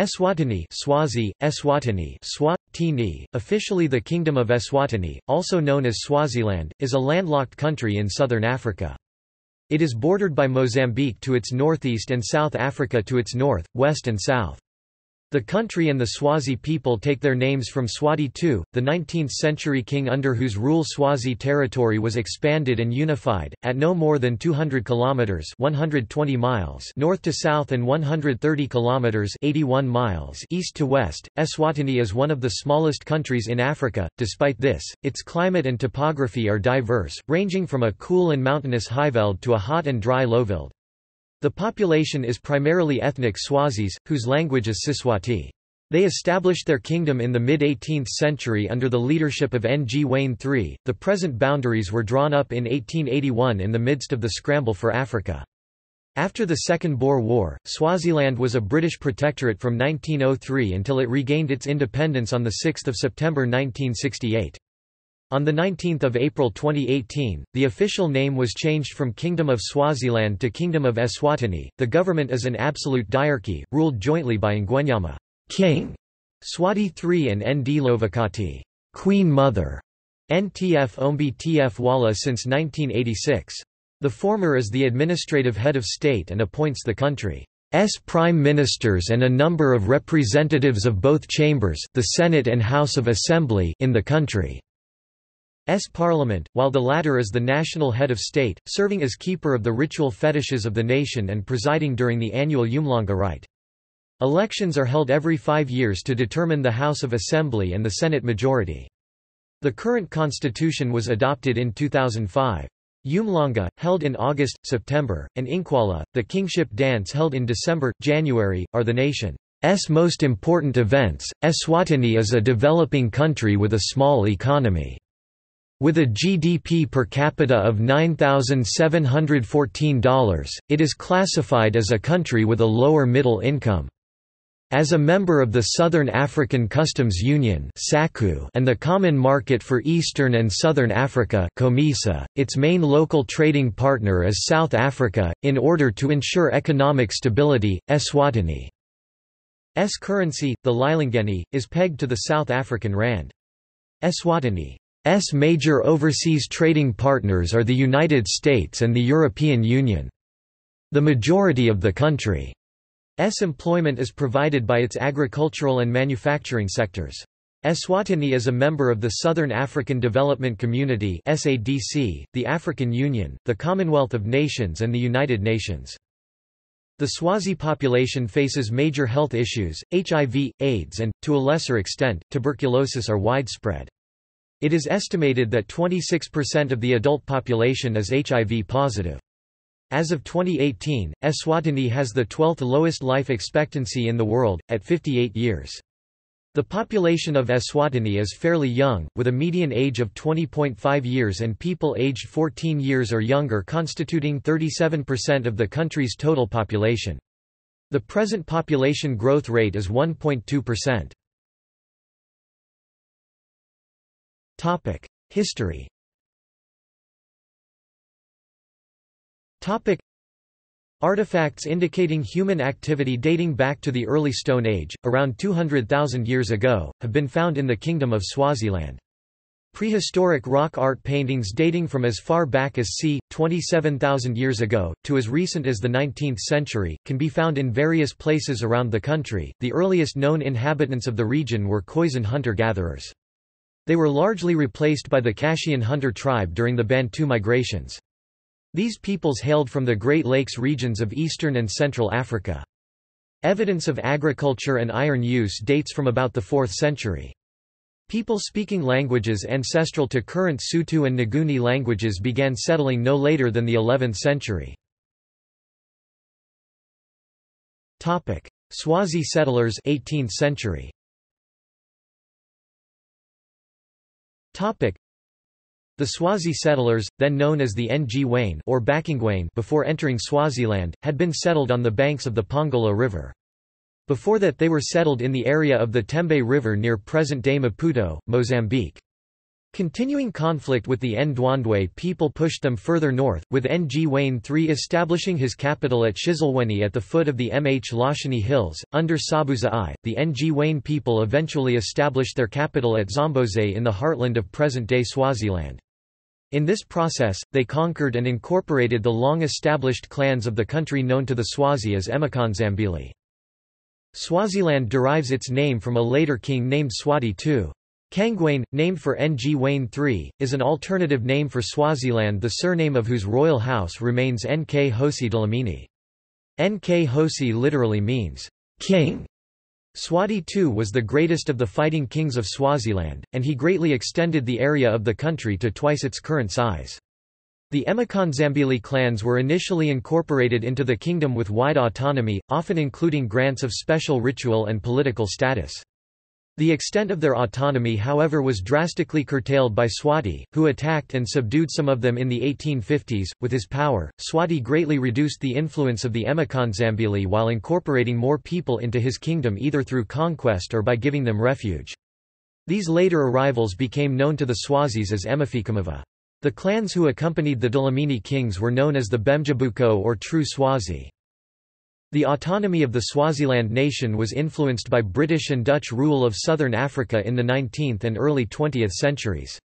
Eswatini, Swazi, Eswatini, Swatini, officially the Kingdom of Eswatini, also known as Swaziland, is a landlocked country in southern Africa. It is bordered by Mozambique to its northeast and South Africa to its north, west and south. The country and the Swazi people take their names from Mswati II, the 19th-century king under whose rule Swazi territory was expanded and unified, at no more than 200 kilometers (120 miles) north to south and 130 kilometers (81 miles) east to west. Eswatini is one of the smallest countries in Africa. Despite this, its climate and topography are diverse, ranging from a cool and mountainous highveld to a hot and dry lowveld. The population is primarily ethnic Swazis, whose language is siSwati. They established their kingdom in the mid-18th century under the leadership of Ngwane III. The present boundaries were drawn up in 1881 in the midst of the scramble for Africa. After the Second Boer War, Swaziland was a British protectorate from 1903 until it regained its independence on 6 September 1968. On 19 April 2018, the official name was changed from Kingdom of Swaziland to Kingdom of Eswatini. The government is an absolute diarchy, ruled jointly by Ngwenyama, King, Mswati III, and Ndlovukati, Queen Mother, Ntfombi Tfwala since 1986. The former is the administrative head of state and appoints the country's prime ministers and a number of representatives of both chambers, the Senate and House of Assembly, in the country. S parliament, while the latter is the national head of state, serving as keeper of the ritual fetishes of the nation and presiding during the annual Umhlanga rite. Elections are held every 5 years to determine the House of Assembly and the Senate majority. The current constitution was adopted in 2005. Umhlanga, held in August, September, and Incwala, the kingship dance held in December, January, are the nation's most important events. Eswatini is a developing country with a small economy. With a GDP per capita of $9,714, it is classified as a country with a lower middle income. As a member of the Southern African Customs Union and the Common Market for Eastern and Southern Africa, its main local trading partner is South Africa. In order to ensure economic stability, Eswatini's currency, the lilingeni, is pegged to the South African rand. Eswatini's major overseas trading partners are the United States and the European Union. The majority of the country's employment is provided by its agricultural and manufacturing sectors. Eswatini is a member of the Southern African Development Community (SADC), the African Union, the Commonwealth of Nations and the United Nations. The Swazi population faces major health issues. HIV, AIDS and, to a lesser extent, tuberculosis are widespread. It is estimated that 26% of the adult population is HIV positive. As of 2018, Eswatini has the 12th lowest life expectancy in the world, at 58 years. The population of Eswatini is fairly young, with a median age of 20.5 years and people aged 14 years or younger constituting 37% of the country's total population. The present population growth rate is 1.2%. History. Artifacts indicating human activity dating back to the early Stone Age, around 200,000 years ago, have been found in the Kingdom of Swaziland. Prehistoric rock art paintings dating from as far back as c. 27,000 years ago, to as recent as the 19th century, can be found in various places around the country. The earliest known inhabitants of the region were Khoisan hunter-gatherers. They were largely replaced by the Kashian hunter tribe during the Bantu migrations. These peoples hailed from the Great Lakes regions of eastern and central Africa. Evidence of agriculture and iron use dates from about the 4th century. People speaking languages ancestral to current Sutu and Nguni languages began settling no later than the 11th century. Swazi settlers 18th century. The Swazi settlers, then known as the Ngwane or Bakingwane before entering Swaziland, had been settled on the banks of the Pongola River. Before that they were settled in the area of the Tembe River near present-day Maputo, Mozambique. Continuing conflict with the Ndwandwe people pushed them further north, with Ngwane III establishing his capital at Shiselweni at the foot of the Mh Lashini Hills. Under Sobhuza I, the Ngwane people eventually established their capital at Zomboze in the heartland of present-day Swaziland. In this process, they conquered and incorporated the long-established clans of the country known to the Swazi as Emakhandzambili. Swaziland derives its name from a later king named Mswati II. Kangwane, named for Ngwane III, is an alternative name for Swaziland, the surname of whose royal house remains Nkhosi Dlamini. Nkhosi literally means, king. Mswati II was the greatest of the fighting kings of Swaziland, and he greatly extended the area of the country to twice its current size. The Emakhandzambili clans were initially incorporated into the kingdom with wide autonomy, often including grants of special ritual and political status. The extent of their autonomy, however, was drastically curtailed by Swati, who attacked and subdued some of them in the 1850s. With his power, Swati greatly reduced the influence of the Emakhandzambili while incorporating more people into his kingdom either through conquest or by giving them refuge. These later arrivals became known to the Swazis as Emafikamava. The clans who accompanied the Dlamini kings were known as the Bemjabuko or True Swazi. The autonomy of the Swaziland nation was influenced by British and Dutch rule of southern Africa in the 19th and early 20th centuries.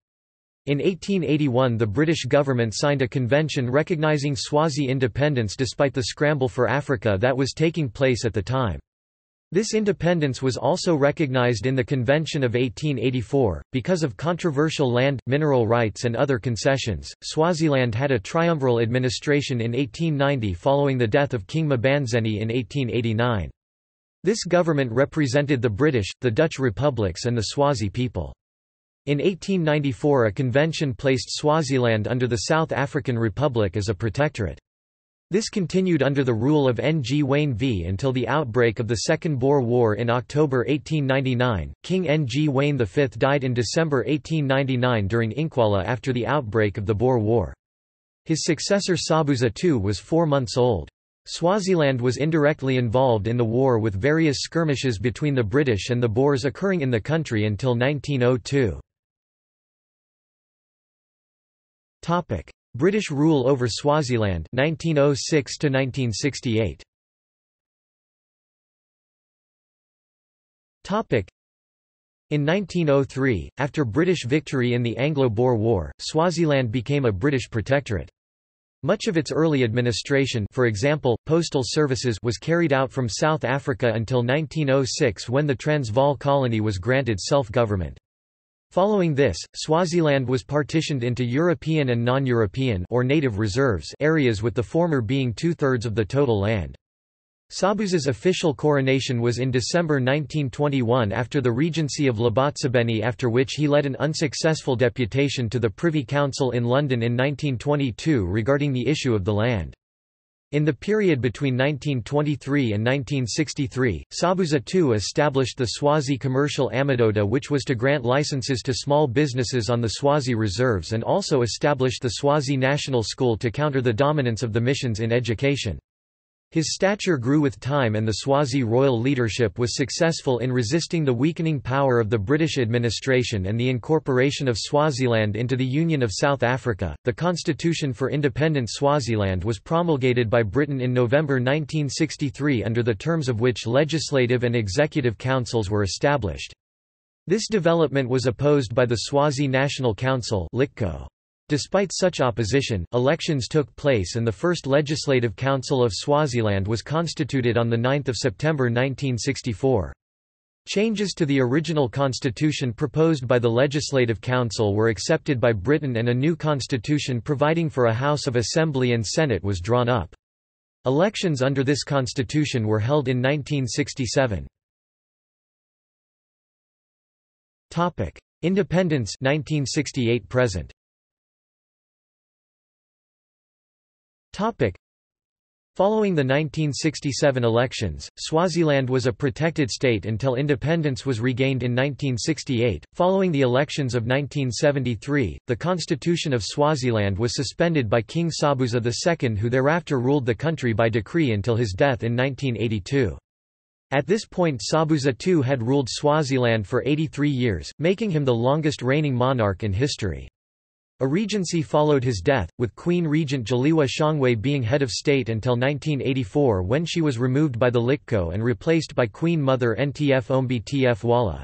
In 1881 the British government signed a convention recognising Swazi independence despite the scramble for Africa that was taking place at the time. This independence was also recognised in the Convention of 1884. Because of controversial land, mineral rights, and other concessions, Swaziland had a triumviral administration in 1890 following the death of King Mbanzini in 1889. This government represented the British, the Dutch republics, and the Swazi people. In 1894, a convention placed Swaziland under the South African Republic as a protectorate. This continued under the rule of Ngwane V until the outbreak of the Second Boer War in October 1899. King Ngwane V died in December 1899 during Incwala after the outbreak of the Boer War. His successor Sobhuza II was 4 months old. Swaziland was indirectly involved in the war with various skirmishes between the British and the Boers occurring in the country until 1902. British rule over Swaziland 1906 to 1968. Topic. In 1903, after British victory in the Anglo-Boer War, Swaziland became a British protectorate. Much of its early administration, for example, postal services, was carried out from South Africa until 1906 when the Transvaal colony was granted self-government. Following this, Swaziland was partitioned into European and non-European or native reserves areas, with the former being 2/3 of the total land. Sobhuza's official coronation was in December 1921 after the regency of Lobotsebeni, after which he led an unsuccessful deputation to the Privy Council in London in 1922 regarding the issue of the land. In the period between 1923 and 1963, Sobhuza II established the Swazi Commercial Amadoda, which was to grant licenses to small businesses on the Swazi reserves, and also established the Swazi National School to counter the dominance of the missions in education. His stature grew with time, and the Swazi royal leadership was successful in resisting the weakening power of the British administration and the incorporation of Swaziland into the Union of South Africa. The Constitution for Independent Swaziland was promulgated by Britain in November 1963, under the terms of which legislative and executive councils were established. This development was opposed by the Swazi National Council (LICCO). Despite such opposition, elections took place and the first Legislative Council of Swaziland was constituted on 9 September 1964. Changes to the original constitution proposed by the Legislative Council were accepted by Britain, and a new constitution providing for a House of Assembly and Senate was drawn up. Elections under this constitution were held in 1967. Independence 1968 present. Following the 1967 elections, Swaziland was a protected state until independence was regained in 1968. Following the elections of 1973, the Constitution of Swaziland was suspended by King Sobhuza II, who thereafter ruled the country by decree until his death in 1982. At this point Sobhuza II had ruled Swaziland for 83 years, making him the longest reigning monarch in history. A regency followed his death, with Queen Regent Jaliwa Shangwe being head of state until 1984 when she was removed by the Likco and replaced by Queen Mother Ntfombi Tfwala.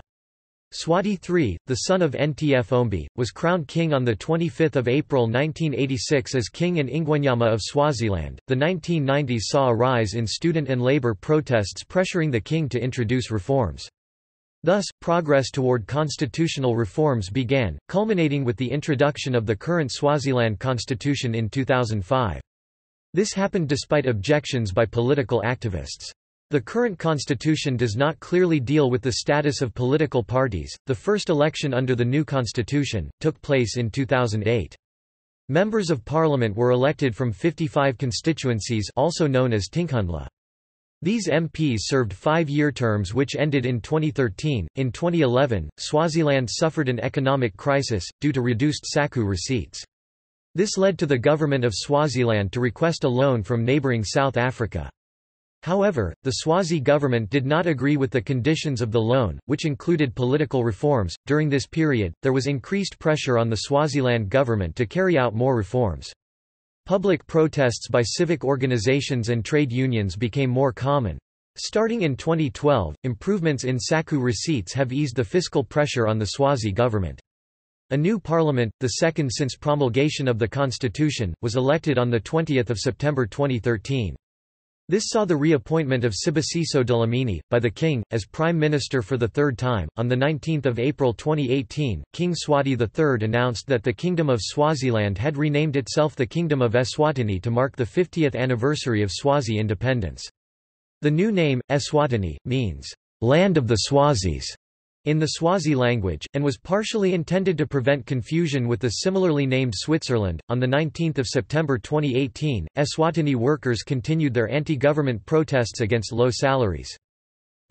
Mswati III, the son of Ntfombi, was crowned king on 25 April 1986 as King and Ngwenyama of Swaziland. The 1990s saw a rise in student and labor protests pressuring the king to introduce reforms. Thus, progress toward constitutional reforms began, culminating with the introduction of the current Swaziland constitution in 2005. This happened despite objections by political activists. The current constitution does not clearly deal with the status of political parties. The first election under the new constitution took place in 2008. Members of parliament were elected from 55 constituencies, also known as Tinkhundla. These MPs served 5-year terms which ended in 2013. In 2011, Swaziland suffered an economic crisis due to reduced SACU receipts. This led to the government of Swaziland to request a loan from neighboring South Africa. However, the Swazi government did not agree with the conditions of the loan, which included political reforms. During this period, there was increased pressure on the Swaziland government to carry out more reforms. Public protests by civic organizations and trade unions became more common. Starting in 2012, improvements in SACU receipts have eased the fiscal pressure on the Swazi government. A new parliament, the second since promulgation of the constitution, was elected on 20 September 2013. This saw the reappointment of Sibusiso Dlamini, by the king, as prime minister for the third time. On 19 April 2018, King Mswati III announced that the Kingdom of Swaziland had renamed itself the Kingdom of Eswatini to mark the 50th anniversary of Swazi independence. The new name, Eswatini, means, "land of the Swazis," in the Swazi language, and was partially intended to prevent confusion with the similarly named Switzerland. On 19 September 2018, Eswatini workers continued their anti-government protests against low salaries.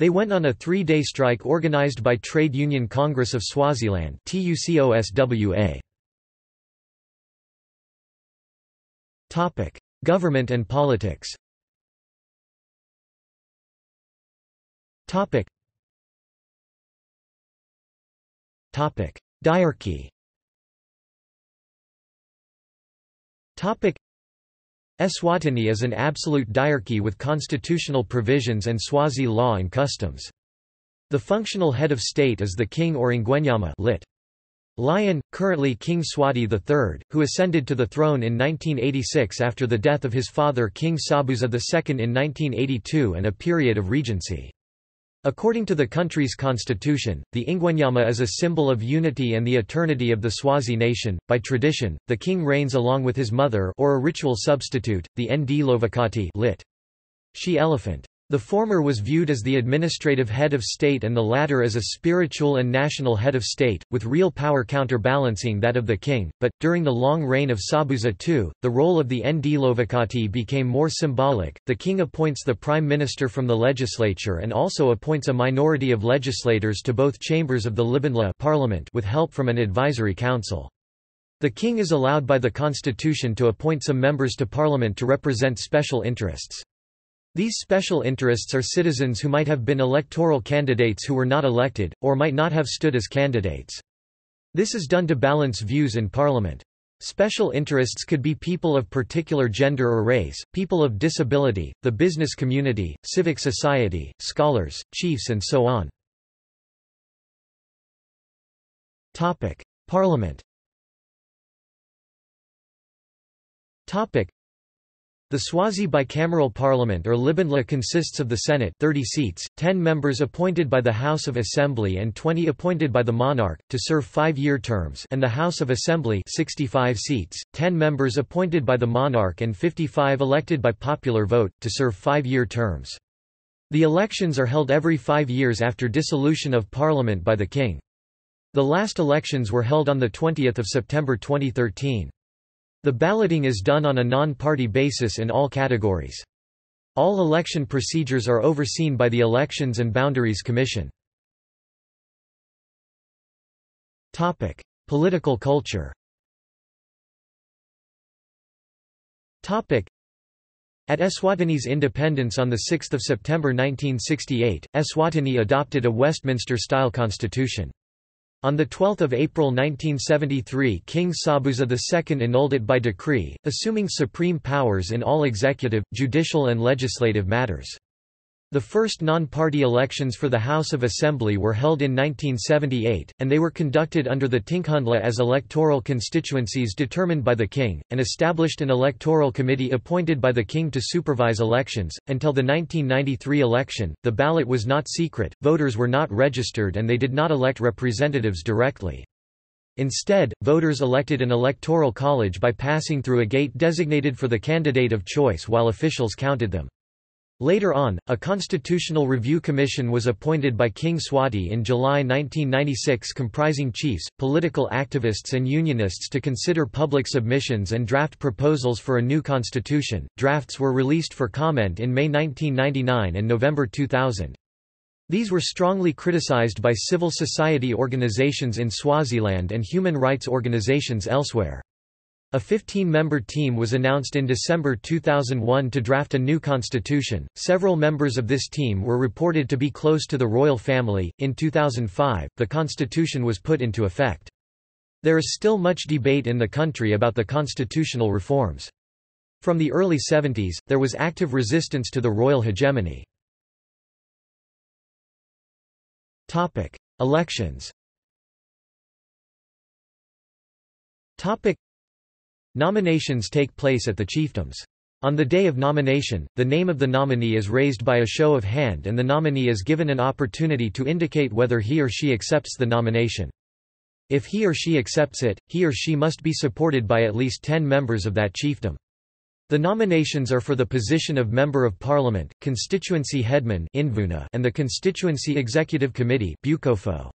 They went on a 3-day strike organized by Trade Union Congress of Swaziland (TUCOSWA). Topic: Government and politics. Topic. Topic: Diarchy. Topic: Eswatini is an absolute diarchy with constitutional provisions and Swazi law and customs. The functional head of state is the king or Ngwenyama, lit. Lion, currently King Mswati III, who ascended to the throne in 1986 after the death of his father King Sobhuza II in 1982 and a period of regency. According to the country's constitution, the Ngwenyama is a symbol of unity and the eternity of the Swazi nation. By tradition, the king reigns along with his mother or a ritual substitute, the Ndlovukati, lit. She elephant. The former was viewed as the administrative head of state and the latter as a spiritual and national head of state, with real power counterbalancing that of the king, but, during the long reign of Sobhuza II, the role of the Ndlovukati became more symbolic. The king appoints the prime minister from the legislature and also appoints a minority of legislators to both chambers of the Libandla parliament with help from an advisory council. The king is allowed by the constitution to appoint some members to parliament to represent special interests. These special interests are citizens who might have been electoral candidates who were not elected, or might not have stood as candidates. This is done to balance views in parliament. Special interests could be people of particular gender or race, people of disability, the business community, civic society, scholars, chiefs and so on. Topic: Parliament. Topic: The Swazi bicameral parliament or Libandla consists of the Senate 30 seats, 10 members appointed by the House of Assembly and 20 appointed by the monarch, to serve 5-year terms, and the House of Assembly 65 seats, 10 members appointed by the monarch and 55 elected by popular vote, to serve 5-year terms. The elections are held every 5 years after dissolution of parliament by the king. The last elections were held on 20 September 2013. The balloting is done on a non-party basis in all categories. All election procedures are overseen by the Elections and Boundaries Commission. Topic: Political culture. Topic: At Eswatini's independence on 6 September 1968, Eswatini adopted a Westminster-style constitution. On 12 April 1973, King Sobhuza II annulled it by decree, assuming supreme powers in all executive, judicial and legislative matters. The first non-party elections for the House of Assembly were held in 1978, and they were conducted under the Tinkhundla as electoral constituencies determined by the king, and established an electoral committee appointed by the king to supervise elections. Until the 1993 election, the ballot was not secret, voters were not registered, and they did not elect representatives directly. Instead, voters elected an electoral college by passing through a gate designated for the candidate of choice while officials counted them. Later on, a Constitutional Review Commission was appointed by King Swati in July 1996, comprising chiefs, political activists and unionists to consider public submissions and draft proposals for a new constitution. Drafts were released for comment in May 1999 and November 2000. These were strongly criticized by civil society organizations in Swaziland and human rights organizations elsewhere. A 15-member team was announced in December 2001 to draft a new constitution. Several members of this team were reported to be close to the royal family. In 2005, the constitution was put into effect. There is still much debate in the country about the constitutional reforms. From the early 70s, there was active resistance to the royal hegemony. Topic: Elections. Topic: Nominations take place at the chiefdoms. On the day of nomination, the name of the nominee is raised by a show of hand and the nominee is given an opportunity to indicate whether he or she accepts the nomination. If he or she accepts it, he or she must be supported by at least 10 members of that chiefdom. The nominations are for the position of Member of Parliament, Constituency Headman and the Constituency Executive Committee Bucopho.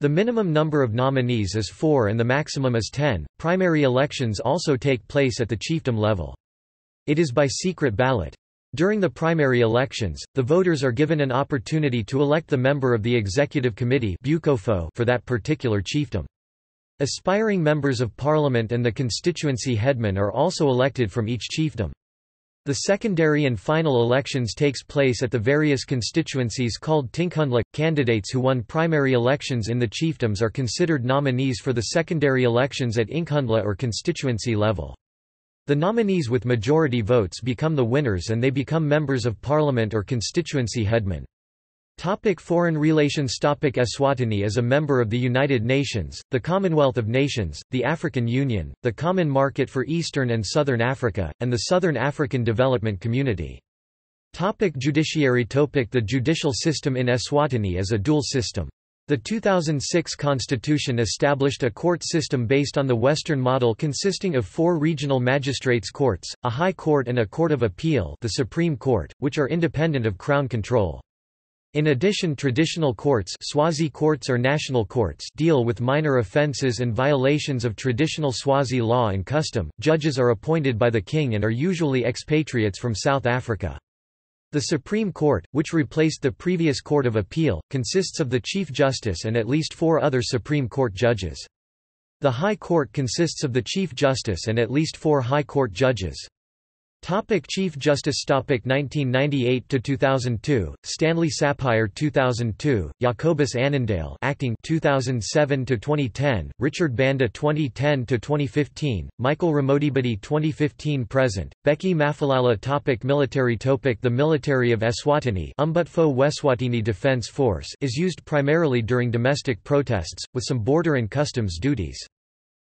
The minimum number of nominees is 4 and the maximum is 10. Primary elections also take place at the chiefdom level. It is by secret ballot. During the primary elections, the voters are given an opportunity to elect the member of the executive committee for that particular chiefdom. Aspiring members of parliament and the constituency headman are also elected from each chiefdom. The secondary and final elections takes place at the various constituencies called Tinkhundla. Candidates who won primary elections in the chiefdoms are considered nominees for the secondary elections at Inkhundla or constituency level. The nominees with majority votes become the winners and they become members of parliament or constituency headmen. Topic: Foreign relations. Topic: Eswatini is a member of the United Nations, the Commonwealth of Nations, the African Union, the Common Market for Eastern and Southern Africa, and the Southern African Development Community. Topic: Judiciary. Topic: The judicial system in Eswatini is a dual system. The 2006 constitution established a court system based on the Western model consisting of 4 regional magistrates' courts, a high court and a court of appeal, the Supreme Court, which are independent of crown control. In addition, traditional courts, Swazi courts or national courts, deal with minor offences and violations of traditional Swazi law and custom. Judges are appointed by the king and are usually expatriates from South Africa. The Supreme Court, which replaced the previous Court of Appeal, consists of the Chief Justice and at least 4 other Supreme Court judges. The High Court consists of the Chief Justice and at least 4 High Court judges. Topic: Chief Justice. Topic: 1998 to 2002, Stanley Sapphire 2002, Jacobus Annandale acting 2007 to 2010, Richard Banda 2010 to 2015, Michael Ramodibidi 2015 present, Becky Mafalala. Topic: Military. Topic: The military of Eswatini, Umbutfo Weswatini Defence Force, is used primarily during domestic protests, with some border and customs duties.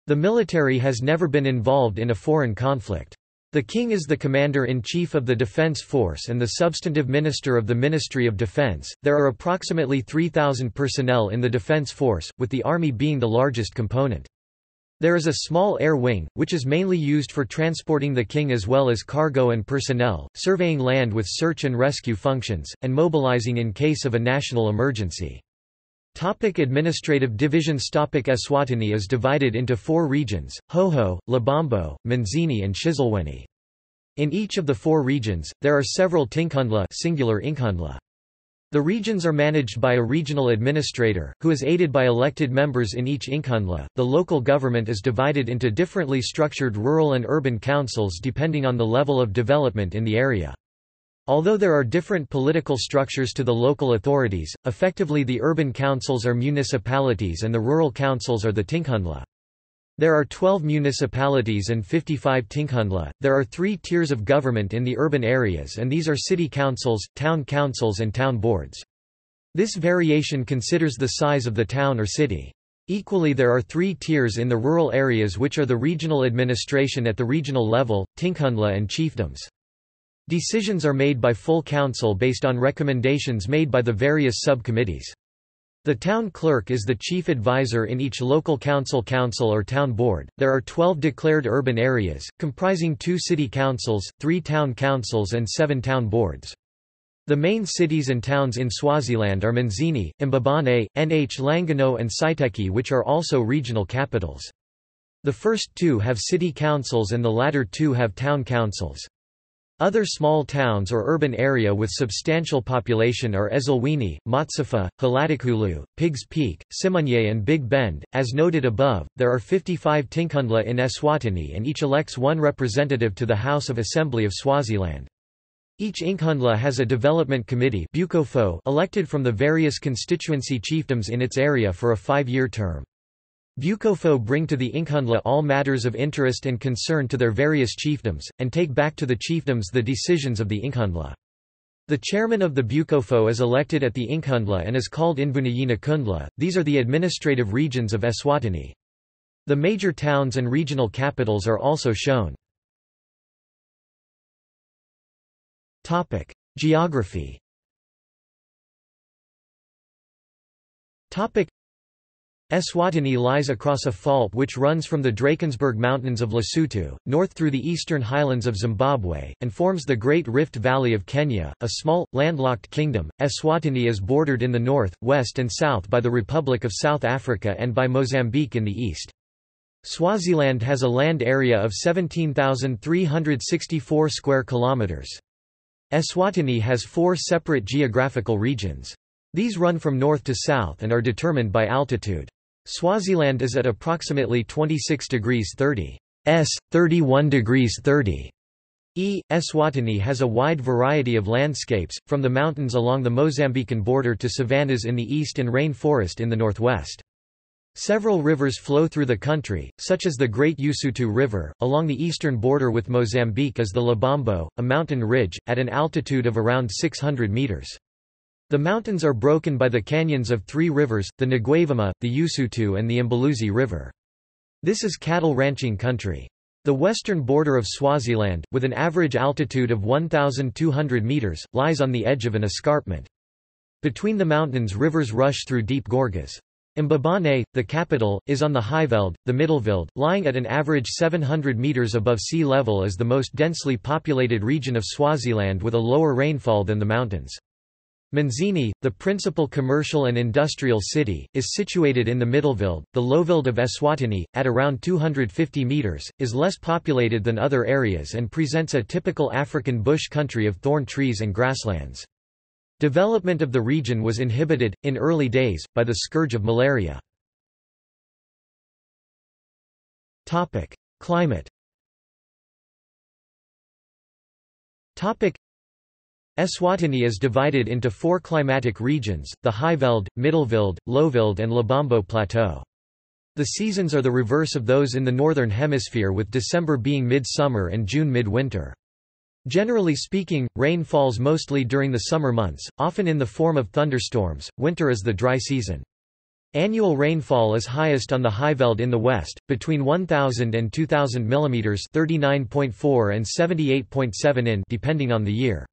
The military has never been involved in a foreign conflict. The king is the commander-in-chief of the Defence Force and the substantive minister of the Ministry of Defence. There are approximately 3,000 personnel in the Defence Force, with the army being the largest component. There is a small air wing, which is mainly used for transporting the king as well as cargo and personnel, surveying land with search and rescue functions, and mobilising in case of a national emergency. Topic: Administrative divisions. Topic: Eswatini is divided into 4 regions, Hhohho, Lubombo, Manzini and Shiselweni. In each of the 4 regions, there are several Tinkhundla, singular Inkhundla. The regions are managed by a regional administrator, who is aided by elected members in each Inkhundla. The local government is divided into differently structured rural and urban councils depending on the level of development in the area. Although there are different political structures to the local authorities, effectively the urban councils are municipalities and the rural councils are the Tinkhundla. There are 12 municipalities and 55 Tinkhundla. There are 3 tiers of government in the urban areas, and these are city councils, and town boards. This variation considers the size of the town or city. Equally, there are 3 tiers in the rural areas, which are the regional administration at the regional level, Tinkhundla, and chiefdoms. Decisions are made by full council based on recommendations made by the various subcommittees. The town clerk is the chief advisor in each local council or town board. There are 12 declared urban areas, comprising 2 city councils, 3 town councils and 7 town boards. The main cities and towns in Swaziland are Manzini, Mbabane, Nhlangano and Saiteki, which are also regional capitals. The first 2 have city councils and the latter 2 have town councils. Other small towns or urban area with substantial population are Ezulwini, Matsapha, Halatikulu, Pigs Peak, Simunye and Big Bend. As noted above, there are 55 Tinkhundla in Eswatini and each elects 1 representative to the House of Assembly of Swaziland. Each Inkhundla has a development committee Bucopho elected from the various constituency chiefdoms in its area for a 5-year term. Bucopho bring to the Inkhundla all matters of interest and concern to their various chiefdoms, and take back to the chiefdoms the decisions of the Inkhundla. The chairman of the Bucopho is elected at the Inkhundla and is called Nkundla. These are the administrative regions of Eswatini. The major towns and regional capitals are also shown. Geography. Eswatini lies across a fault which runs from the Drakensberg Mountains of Lesotho, north through the eastern highlands of Zimbabwe, and forms the Great Rift Valley of Kenya, a small, landlocked kingdom. Eswatini is bordered in the north, west and south by the Republic of South Africa and by Mozambique in the east. Swaziland has a land area of 17,364 square kilometers. Eswatini has 4 separate geographical regions. These run from north to south and are determined by altitude. Swaziland is at approximately 26°30'S, 31°30'E. Eswatini has a wide variety of landscapes, from the mountains along the Mozambican border to savannas in the east and rainforest in the northwest. Several rivers flow through the country, such as the Great Usutu River. Along the eastern border with Mozambique is the Lubombo, a mountain ridge, at an altitude of around 600 meters. The mountains are broken by the canyons of 3 rivers, the Ngwenyama, the Usutu and the Mswati River. This is cattle ranching country. The western border of Swaziland, with an average altitude of 1,200 meters, lies on the edge of an escarpment. Between the mountains rivers rush through deep gorges. Mbabane, the capital, is on the Highveld, the Middelveld, lying at an average 700 meters above sea level as the most densely populated region of Swaziland with a lower rainfall than the mountains. Manzini, the principal commercial and industrial city, is situated in the Middelveld. The Lowveld of Eswatini, at around 250 meters, is less populated than other areas and presents a typical African bush country of thorn trees and grasslands. Development of the region was inhibited, in early days, by the scourge of malaria. Climate. Eswatini is divided into 4 climatic regions, the Highveld, Middelveld, Lowveld and Lubombo Plateau. The seasons are the reverse of those in the northern hemisphere, with December being mid-summer and June mid-winter. Generally speaking, rain falls mostly during the summer months, often in the form of thunderstorms. Winter is the dry season. Annual rainfall is highest on the Highveld in the west, between 1,000 and 2,000 mm (39.4 and 78.7 in) depending on the year.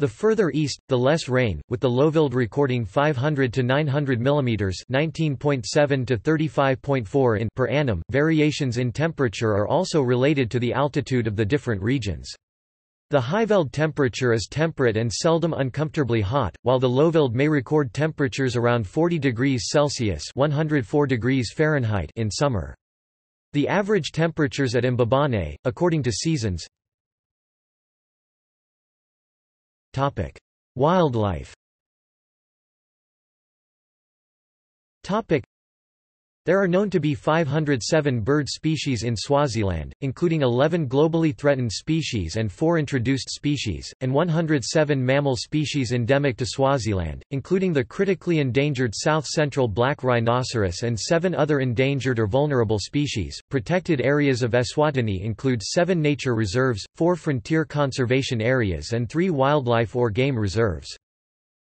The further east, the less rain, with the Lowveld recording 500 to 900 mm (19.7 to 35.4 in) per annum. Variations in temperature are also related to the altitude of the different regions. The Highveld temperature is temperate and seldom uncomfortably hot, while the Lowveld may record temperatures around 40°C (104°F) in summer. The average temperatures at Mbabane, according to seasons. Wildlife. There are known to be 507 bird species in Swaziland, including 11 globally threatened species and 4 introduced species, and 107 mammal species endemic to Swaziland, including the critically endangered south-central black rhinoceros and 7 other endangered or vulnerable species. Protected areas of Eswatini include 7 nature reserves, 4 frontier conservation areas and 3 wildlife or game reserves.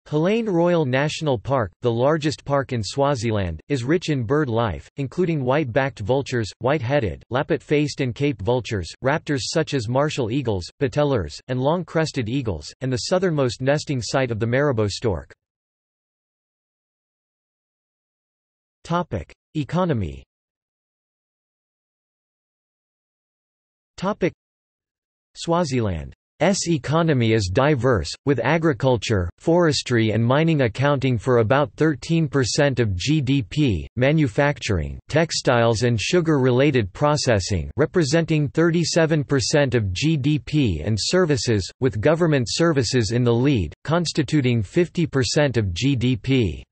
Helene Royal National Park, the largest park in Swaziland, is rich in bird life, including white-backed vultures, white-headed, lappet-faced and cape vultures, raptors such as Marshall eagles, patellars, and long-crested eagles, and the southernmost nesting site of the Maribo stork. Economy. Swaziland. S economy is diverse, with agriculture, forestry and mining accounting for about 13% of GDP, manufacturing, textiles and sugar-related processing representing 37% of GDP and services, with government services in the lead, constituting 50% of GDP.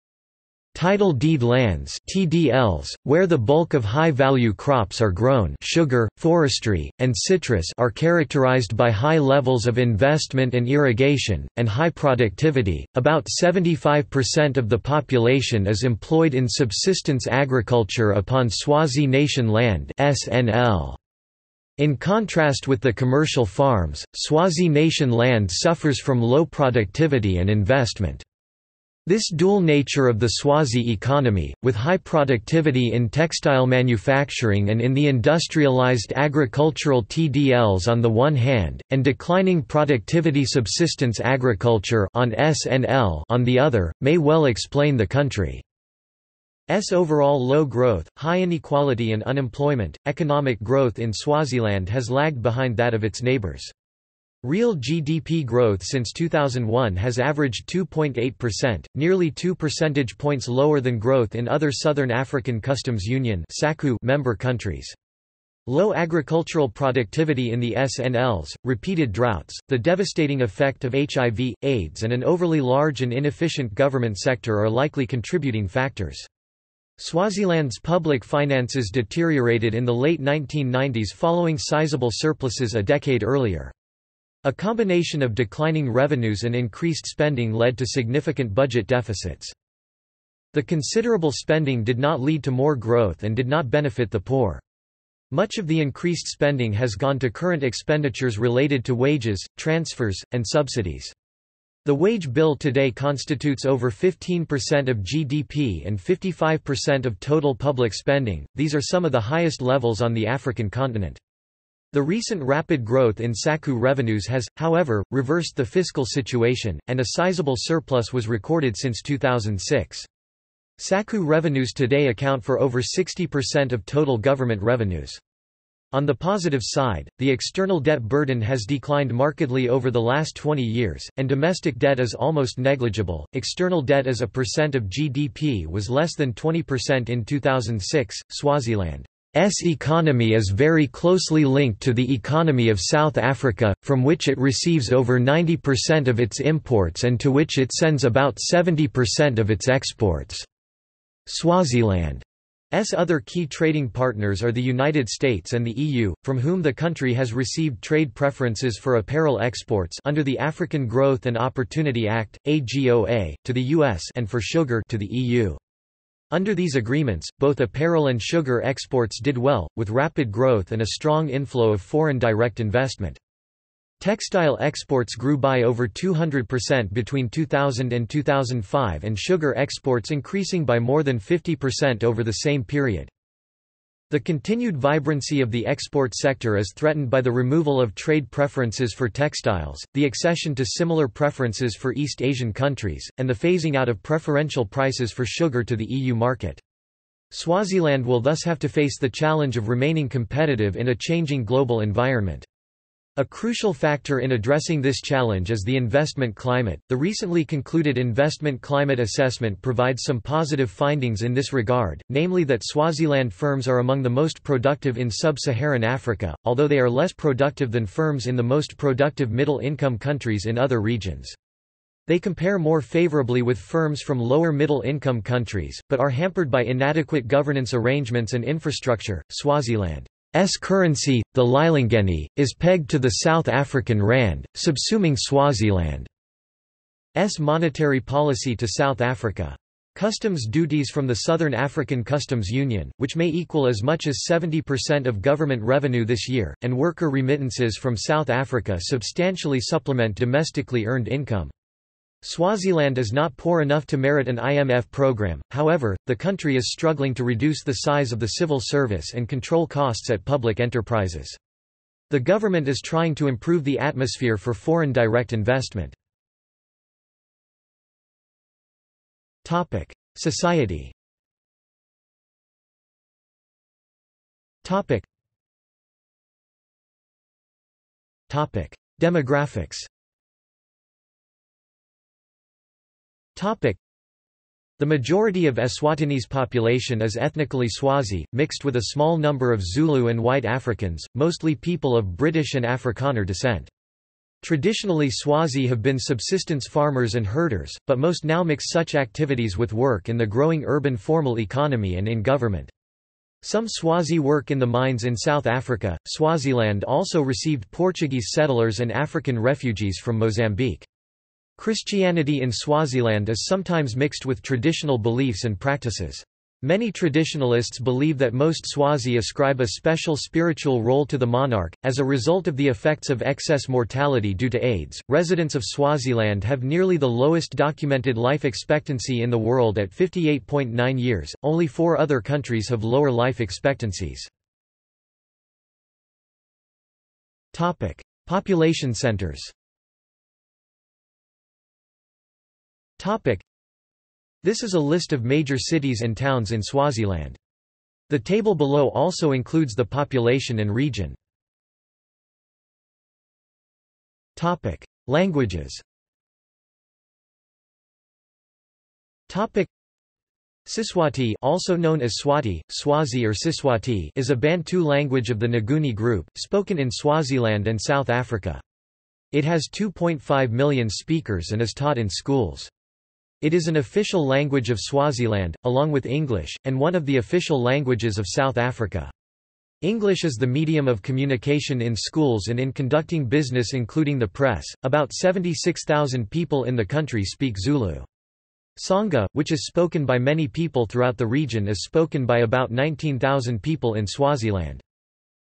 Title deed lands (TDLs), where the bulk of high-value crops are grown, sugar, forestry, and citrus, are characterized by high levels of investment and irrigation and high productivity. About 75% of the population is employed in subsistence agriculture upon Swazi Nation land (SNL). In contrast with the commercial farms, Swazi Nation land suffers from low productivity and investment. This dual nature of the Swazi economy, with high productivity in textile manufacturing and in the industrialized agricultural TDLs on the one hand, and declining productivity subsistence agriculture on SNL on the other, may well explain the country's overall low growth, high inequality and unemployment. Economic growth in Swaziland has lagged behind that of its neighbors. Real GDP growth since 2001 has averaged 2.8%, nearly 2 percentage points lower than growth in other Southern African Customs Union member countries. Low agricultural productivity in the SNLs, repeated droughts, the devastating effect of HIV, AIDS and an overly large and inefficient government sector are likely contributing factors. Swaziland's public finances deteriorated in the late 1990s following sizable surpluses a decade earlier. A combination of declining revenues and increased spending led to significant budget deficits. The considerable spending did not lead to more growth and did not benefit the poor. Much of the increased spending has gone to current expenditures related to wages, transfers, and subsidies. The wage bill today constitutes over 15% of GDP and 55% of total public spending. These are some of the highest levels on the African continent. The recent rapid growth in SACU revenues has, however, reversed the fiscal situation, and a sizable surplus was recorded since 2006. SACU revenues today account for over 60% of total government revenues. On the positive side, the external debt burden has declined markedly over the last 20 years, and domestic debt is almost negligible. External debt as a percent of GDP was less than 20% in 2006. Swaziland's economy is very closely linked to the economy of South Africa, from which it receives over 90% of its imports and to which it sends about 70% of its exports. Swaziland's other key trading partners are the United States and the EU, from whom the country has received trade preferences for apparel exports under the African Growth and Opportunity Act (AGOA) to the US and for sugar to the EU. Under these agreements, both apparel and sugar exports did well, with rapid growth and a strong inflow of foreign direct investment. Textile exports grew by over 200% between 2000 and 2005 and sugar exports increasing by more than 50% over the same period. The continued vibrancy of the export sector is threatened by the removal of trade preferences for textiles, the accession to similar preferences for East Asian countries, and the phasing out of preferential prices for sugar to the EU market. Swaziland will thus have to face the challenge of remaining competitive in a changing global environment. A crucial factor in addressing this challenge is the investment climate. The recently concluded investment climate assessment provides some positive findings in this regard, namely that Swaziland firms are among the most productive in sub-Saharan Africa, although they are less productive than firms in the most productive middle-income countries in other regions. They compare more favorably with firms from lower middle income countries, but are hampered by inadequate governance arrangements and infrastructure. Swaziland's currency, the Lilingeni, is pegged to the South African rand, subsuming Swaziland's monetary policy to South Africa. Customs duties from the Southern African Customs Union, which may equal as much as 70% of government revenue this year, and worker remittances from South Africa substantially supplement domestically earned income. Swaziland is not poor enough to merit an IMF program, however, the country is struggling to reduce the size of the civil service and control costs at public enterprises. The government is trying to improve the atmosphere for foreign direct investment. Society. Demographics. The majority of Eswatini's population is ethnically Swazi, mixed with a small number of Zulu and white Africans, mostly people of British and Afrikaner descent. Traditionally, Swazi have been subsistence farmers and herders, but most now mix such activities with work in the growing urban formal economy and in government. Some Swazi work in the mines in South Africa. Swaziland also received Portuguese settlers and African refugees from Mozambique. Christianity in Swaziland is sometimes mixed with traditional beliefs and practices. Many traditionalists believe that most Swazi ascribe a special spiritual role to the monarch. As a result of the effects of excess mortality due to AIDS, residents of Swaziland have nearly the lowest documented life expectancy in the world at 58.9 years. Only 4 other countries have lower life expectancies. Topic: Population centers. Topic: This is a list of major cities and towns in Swaziland. The table below also includes the population and region. Topic: Languages. Topic: siSwati, also known as Swati, Swazi or siSwati, is a Bantu language of the Nguni group, spoken in Swaziland and South Africa. It has 2.5 million speakers and is taught in schools. It is an official language of Swaziland, along with English, and one of the official languages of South Africa. English is the medium of communication in schools and in conducting business, including the press. About 76,000 people in the country speak Zulu. Sangha, which is spoken by many people throughout the region, is spoken by about 19,000 people in Swaziland.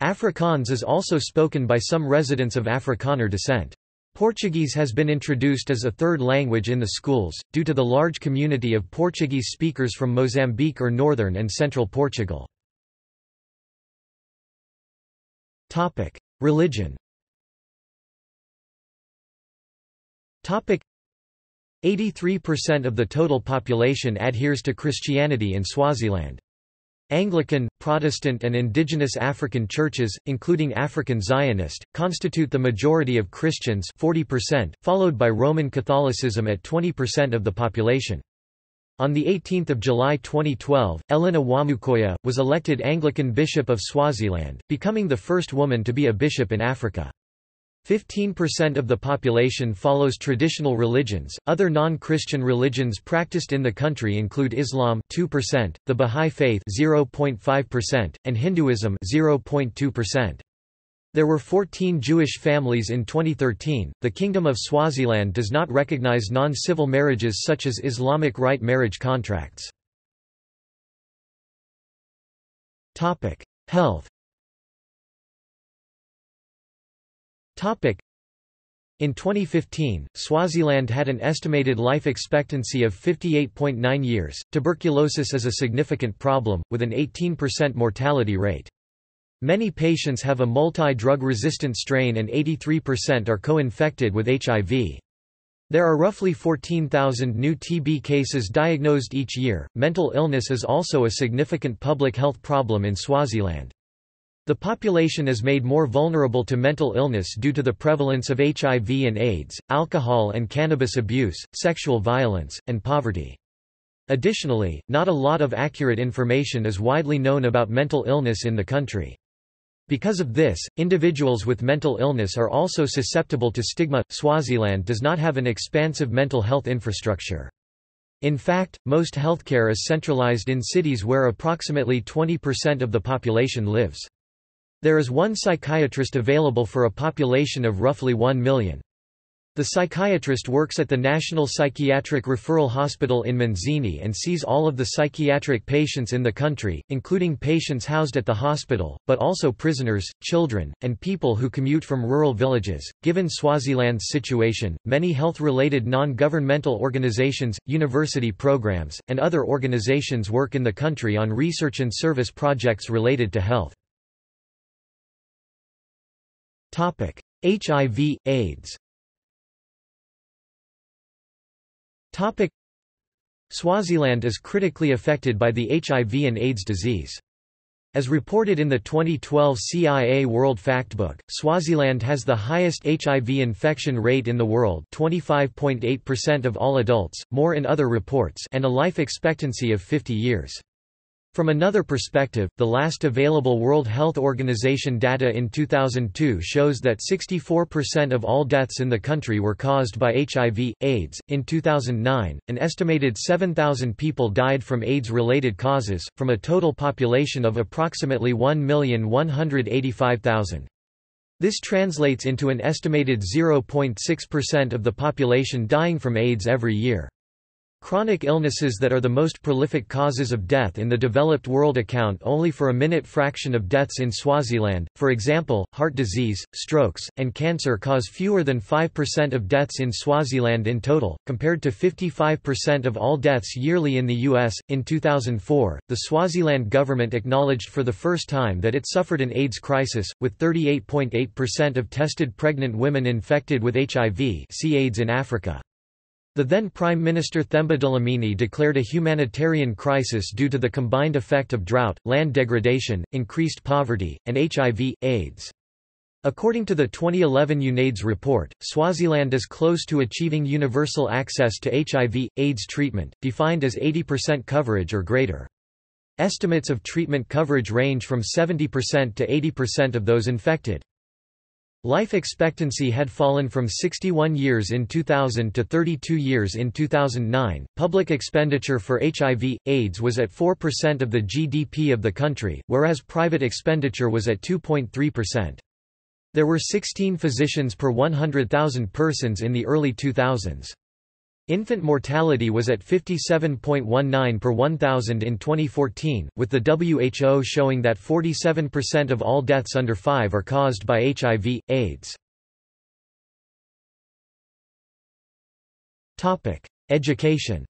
Afrikaans is also spoken by some residents of Afrikaner descent. Portuguese has been introduced as a third language in the schools, due to the large community of Portuguese speakers from Mozambique or northern and central Portugal. Religion. 83% of the total population adheres to Christianity in Swaziland. Anglican, Protestant and indigenous African churches, including African Zionist, constitute the majority of Christians 40%, followed by Roman Catholicism at 20% of the population. On the 18th of July 2012, Elena Wamukoya was elected Anglican Bishop of Swaziland, becoming the first woman to be a bishop in Africa. 15% of the population follows traditional religions. Other non-Christian religions practiced in the country include Islam 2%, the Baha'i faith 0.5%, and Hinduism 0.2%. There were 14 Jewish families in 2013. The Kingdom of Swaziland does not recognize non-civil marriages such as Islamic Rite marriage contracts. Topic: Health. In 2015, Swaziland had an estimated life expectancy of 58.9 years. Tuberculosis is a significant problem, with an 18% mortality rate. Many patients have a multi-drug resistant strain and 83% are co-infected with HIV. There are roughly 14,000 new TB cases diagnosed each year. Mental illness is also a significant public health problem in Swaziland. The population is made more vulnerable to mental illness due to the prevalence of HIV and AIDS, alcohol and cannabis abuse, sexual violence, and poverty. Additionally, not a lot of accurate information is widely known about mental illness in the country. Because of this, individuals with mental illness are also susceptible to stigma. Swaziland does not have an expansive mental health infrastructure. In fact, most healthcare is centralized in cities where approximately 20% of the population lives. There is one psychiatrist available for a population of roughly 1 million. The psychiatrist works at the National Psychiatric Referral Hospital in Manzini and sees all of the psychiatric patients in the country, including patients housed at the hospital, but also prisoners, children, and people who commute from rural villages. Given Swaziland's situation, many health-related non-governmental organizations, university programs, and other organizations work in the country on research and service projects related to health. Topic: HIV/AIDS. Swaziland is critically affected by the HIV and AIDS disease. As reported in the 2012 CIA World Factbook, Swaziland has the highest HIV infection rate in the world, 25.8% of all adults, more in other reports, and a life expectancy of 50 years. From another perspective, the last available World Health Organization data in 2002 shows that 64% of all deaths in the country were caused by HIV/AIDS. In 2009, an estimated 7,000 people died from AIDS-related causes, from a total population of approximately 1,185,000. This translates into an estimated 0.6% of the population dying from AIDS every year. Chronic illnesses that are the most prolific causes of death in the developed world account only for a minute fraction of deaths in Swaziland. For example, heart disease, strokes, and cancer cause fewer than 5% of deaths in Swaziland in total, compared to 55% of all deaths yearly in the US. In 2004, the Swaziland government acknowledged for the first time that it suffered an AIDS crisis, with 38.8% of tested pregnant women infected with HIV/AIDS in Africa. The then Prime Minister Themba Dlamini declared a humanitarian crisis due to the combined effect of drought, land degradation, increased poverty, and HIV/AIDS. According to the 2011 UNAIDS report, Swaziland is close to achieving universal access to HIV/AIDS treatment, defined as 80% coverage or greater. Estimates of treatment coverage range from 70% to 80% of those infected. Life expectancy had fallen from 61 years in 2000 to 32 years in 2009. Public expenditure for HIV/AIDS was at 4% of the GDP of the country, whereas private expenditure was at 2.3%. There were 16 physicians per 100,000 persons in the early 2000s. Infant mortality was at 57.19 per 1,000 in 2014, with the WHO showing that 47% of all deaths under 5 are caused by HIV/AIDS. Education.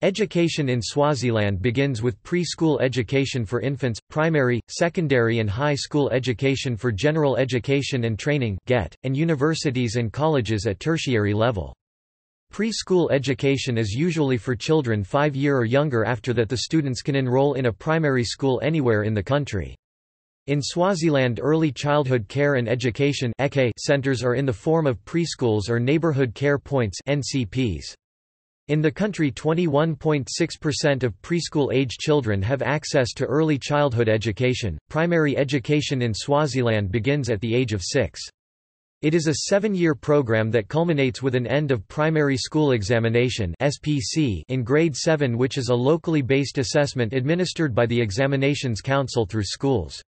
Education in Swaziland begins with preschool education for infants, primary, secondary and high school education for general education and training (GET), and universities and colleges at tertiary level. Preschool education is usually for children 5 years or younger. After that, the students can enroll in a primary school anywhere in the country. In Swaziland, early childhood care and education centers are in the form of preschools or neighborhood care points (NCPs). In the country, 21.6% of preschool-age children have access to early childhood education. Primary education in Swaziland begins at the age of 6. It is a 7-year program that culminates with an end of primary school examination (SPC) in grade 7, which is a locally based assessment administered by the Examinations Council through schools.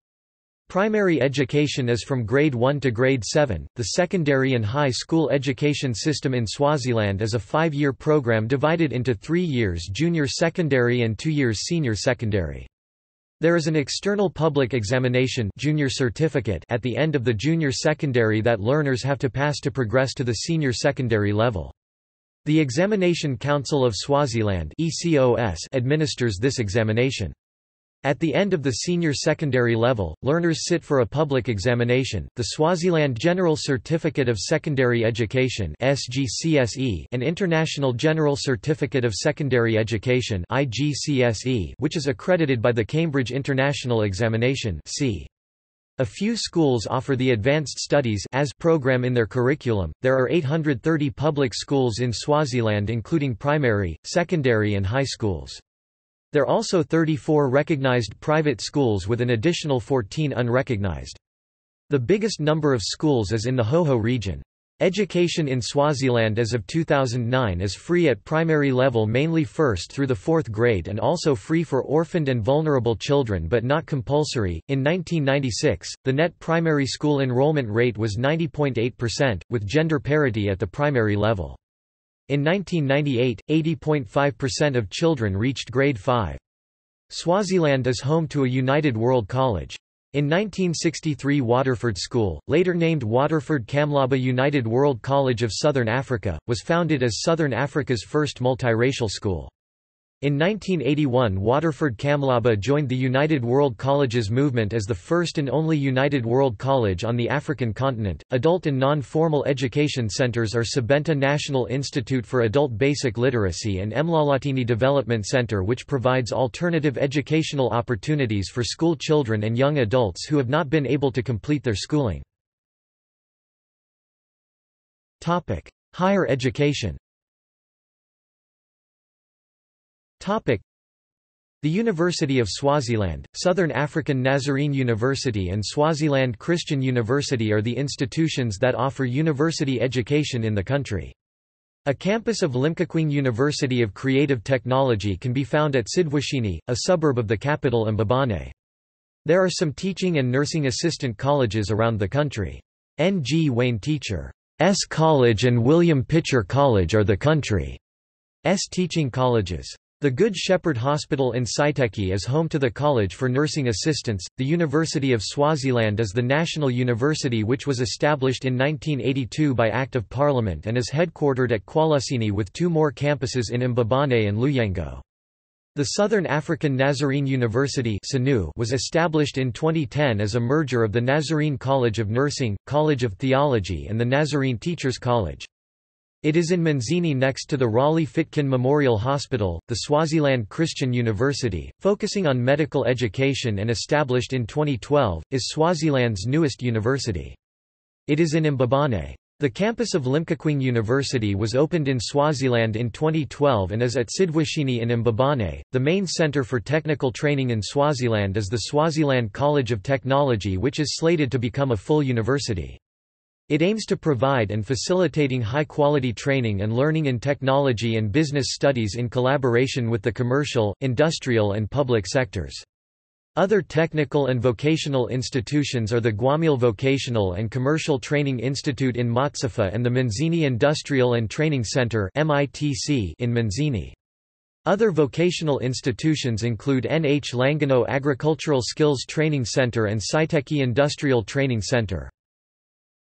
Primary education is from grade 1 to grade 7. The secondary and high school education system in Swaziland is a 5-year program divided into 3 years junior secondary and 2 years senior secondary. There is an external public examination junior certificate at the end of the junior secondary that learners have to pass to progress to the senior secondary level. The Examination Council of Swaziland (ECOS) administers this examination. At the end of the senior secondary level, learners sit for a public examination, the Swaziland General Certificate of Secondary Education (SGCSE) and International General Certificate of Secondary Education (IGCSE), which is accredited by the Cambridge International Examination (C). A few schools offer the Advanced Studies (AS) program in their curriculum. There are 830 public schools in Swaziland, including primary, secondary, and high schools. There are also 34 recognized private schools with an additional 14 unrecognized. The biggest number of schools is in the Hhohho region. Education in Swaziland as of 2009 is free at primary level, mainly first through the fourth grade, and also free for orphaned and vulnerable children but not compulsory. In 1996, the net primary school enrollment rate was 90.8%, with gender parity at the primary level. In 1998, 80.5% of children reached grade 5. Swaziland is home to a United World College. In 1963, Waterford School, later named Waterford Kamlaba United World College of Southern Africa, was founded as Southern Africa's first multiracial school. In 1981, Waterford Kamlaba joined the United World Colleges movement as the first and only United World College on the African continent. Adult and non-formal education centers are Sebenta National Institute for Adult Basic Literacy and Emlalatini Development Center, which provides alternative educational opportunities for school children and young adults who have not been able to complete their schooling. Topic: Higher education. The University of Swaziland, Southern African Nazarene University and Swaziland Christian University are the institutions that offer university education in the country. A campus of Limcaquing University of Creative Technology can be found at Sidwashini, a suburb of the capital Mbabane. There are some teaching and nursing assistant colleges around the country. N. G. Wayne Teacher's College and William Pitcher College are the country's teaching colleges. The Good Shepherd Hospital in Saiteki is home to the College for Nursing Assistants. The University of Swaziland is the national university which was established in 1982 by Act of Parliament and is headquartered at Kwalasini with two more campuses in Mbabane and Luyengo. The Southern African Nazarene University was established in 2010 as a merger of the Nazarene College of Nursing, College of Theology and the Nazarene Teachers College. It is in Manzini next to the Raleigh Fitkin Memorial Hospital, the Swaziland Christian University, focusing on medical education and established in 2012, is Swaziland's newest university. It is in Mbabane. The campus of Limcaquing University was opened in Swaziland in 2012 and is at Sidwashini in Mbabane. The main center for technical training in Swaziland is the Swaziland College of Technology, which is slated to become a full university. It aims to provide and facilitating high-quality training and learning in technology and business studies in collaboration with the commercial, industrial and public sectors. Other technical and vocational institutions are the Gwamil Vocational and Commercial Training Institute in Matsapha and the Manzini Industrial and Training Center in Manzini. Other vocational institutions include NH Langano Agricultural Skills Training Center and Saiteki Industrial Training Center.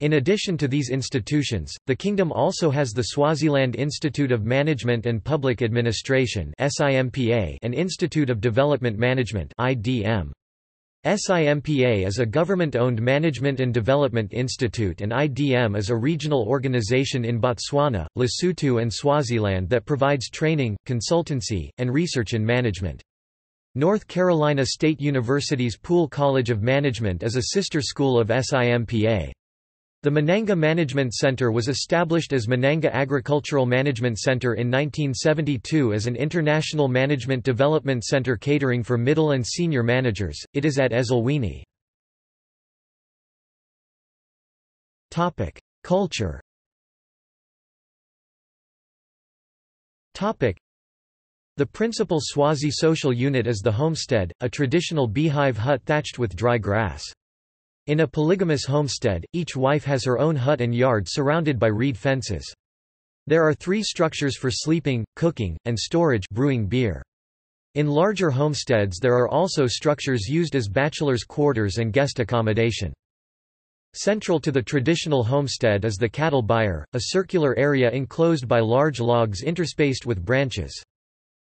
In addition to these institutions, the kingdom also has the Swaziland Institute of Management and Public Administration and Institute of Development Management. SIMPA is a government-owned management and development institute, and IDM is a regional organization in Botswana, Lesotho and Swaziland that provides training, consultancy, and research in management. North Carolina State University's Poole College of Management is a sister school of SIMPA. The Mananga Management Center was established as Mananga Agricultural Management Center in 1972 as an international management development center catering for middle and senior managers. It is at Ezulwini. Topic: Culture. Topic: The principal Swazi social unit is the homestead, a traditional beehive hut thatched with dry grass. In a polygamous homestead, each wife has her own hut and yard surrounded by reed fences. There are three structures for sleeping, cooking, and storage, brewing beer. In larger homesteads there are also structures used as bachelor's quarters and guest accommodation. Central to the traditional homestead is the cattle byre, a circular area enclosed by large logs interspaced with branches.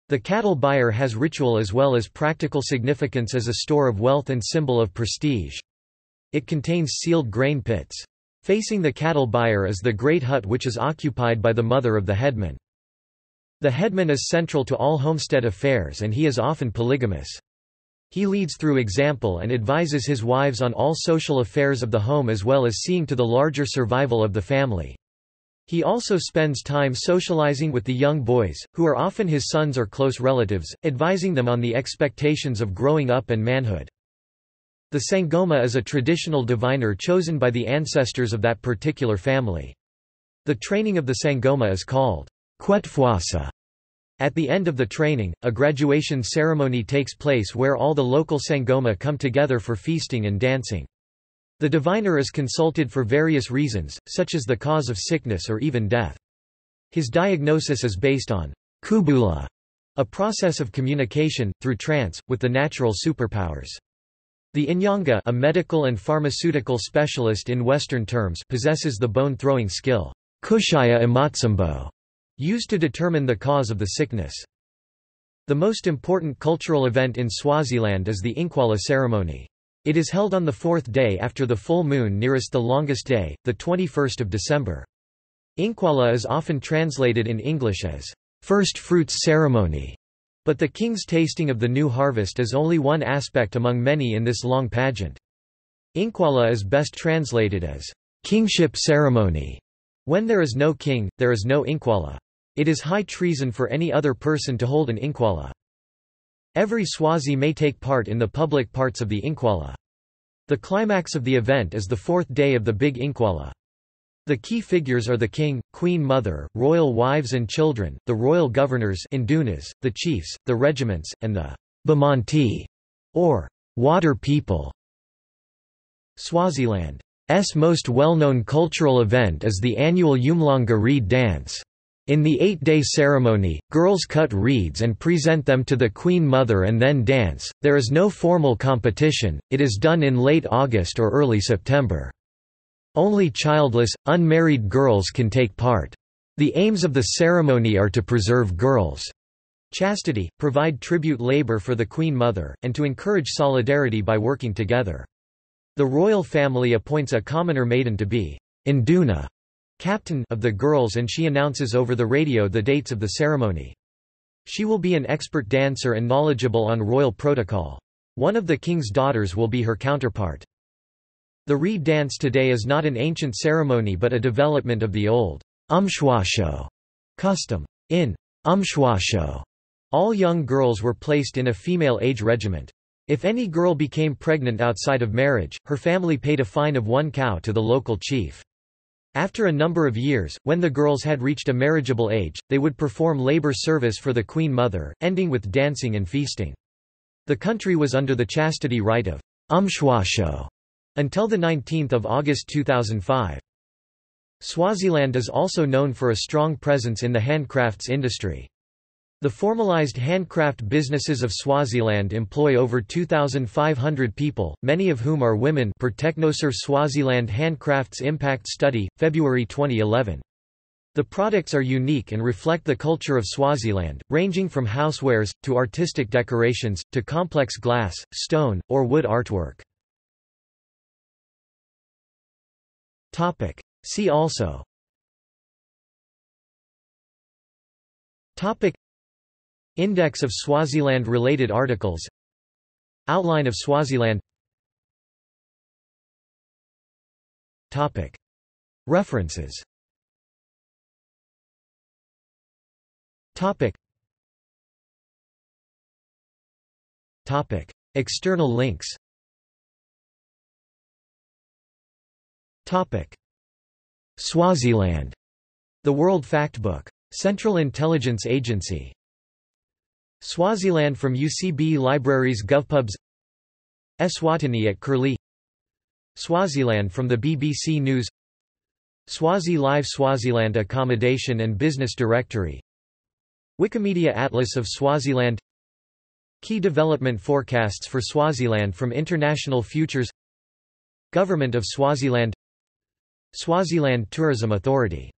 The cattle byre has ritual as well as practical significance as a store of wealth and symbol of prestige. It contains sealed grain pits. Facing the cattle byre is the great hut which is occupied by the mother of the headman. The headman is central to all homestead affairs and he is often polygamous. He leads through example and advises his wives on all social affairs of the home as well as seeing to the larger survival of the family. He also spends time socializing with the young boys, who are often his sons or close relatives, advising them on the expectations of growing up and manhood. The Sangoma is a traditional diviner chosen by the ancestors of that particular family. The training of the Sangoma is called Kwetfwasa. At the end of the training, a graduation ceremony takes place where all the local Sangoma come together for feasting and dancing. The diviner is consulted for various reasons, such as the cause of sickness or even death. His diagnosis is based on kubula, a process of communication, through trance, with the natural superpowers. The Inyanga, a medical and pharmaceutical specialist in Western terms, possesses the bone-throwing skill, kushaya imatsambo, used to determine the cause of the sickness. The most important cultural event in Swaziland is the Incwala ceremony. It is held on the fourth day after the full moon nearest the longest day, the 21st of December. Incwala is often translated in English as first fruits ceremony, but the king's tasting of the new harvest is only one aspect among many in this long pageant. Incwala is best translated as kingship ceremony. When there is no king, there is no Incwala. It is high treason for any other person to hold an Incwala. Every Swazi may take part in the public parts of the Incwala. The climax of the event is the fourth day of the Big Incwala. The key figures are the king, queen mother, royal wives and children, the royal governors, indunas, the chiefs, the regiments, and the Bamanti, or water people. Swaziland's most well-known cultural event is the annual Umhlanga reed dance. In the eight-day ceremony, girls cut reeds and present them to the Queen Mother and then dance. There is no formal competition, it is done in late August or early September. Only childless, unmarried girls can take part. The aims of the ceremony are to preserve girls' chastity, provide tribute labor for the Queen Mother, and to encourage solidarity by working together. The royal family appoints a commoner maiden to be Induna, captain of the girls, and she announces over the radio the dates of the ceremony. She will be an expert dancer and knowledgeable on royal protocol. One of the king's daughters will be her counterpart. The reed dance today is not an ancient ceremony but a development of the old Umchwasho custom. In Umchwasho, all young girls were placed in a female age regiment. If any girl became pregnant outside of marriage, her family paid a fine of 1 cow to the local chief. After a number of years, when the girls had reached a marriageable age, they would perform labor service for the Queen Mother, ending with dancing and feasting. The country was under the chastity rite of Umchwasho until 19 August 2005. Swaziland is also known for a strong presence in the handcrafts industry. The formalized handcraft businesses of Swaziland employ over 2,500 people, many of whom are women, per Technoserve Swaziland Handcrafts Impact Study, February 2011. The products are unique and reflect the culture of Swaziland, ranging from housewares, to artistic decorations, to complex glass, stone, or wood artwork. See also Index of Swaziland-related articles, Outline of Swaziland. References. External links. Swaziland. The World Factbook. Central Intelligence Agency. Swaziland from UCB Libraries GovPubs. Eswatini at Curlie. Swaziland from the BBC News. Swazi Live. Swaziland Accommodation and Business Directory. Wikimedia Atlas of Swaziland. Key development forecasts for Swaziland from International Futures. Government of Swaziland. Swaziland Tourism Authority.